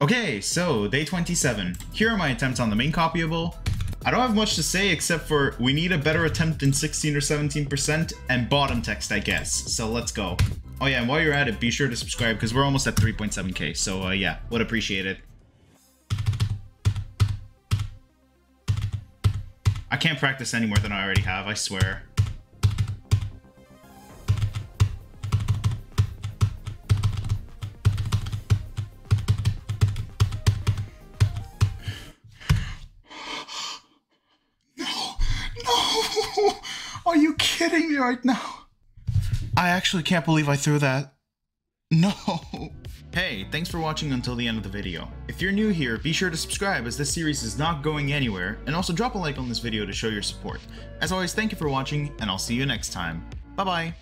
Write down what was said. Okay, so day 27. Here are my attempts on the main copyable. I don't have much to say except for we need a better attempt than 16 or 17% and bottom text, I guess. So let's go. Oh yeah, and while you're at it, be sure to subscribe because we're almost at 3.7k. So yeah, would appreciate it. I can't practice any more than I already have, I swear. Are you kidding me right now? I actually can't believe I threw that. No. Hey, thanks for watching until the end of the video. If you're new here, be sure to subscribe as this series is not going anywhere, and also drop a like on this video to show your support. As always, thank you for watching, and I'll see you next time. Bye-bye.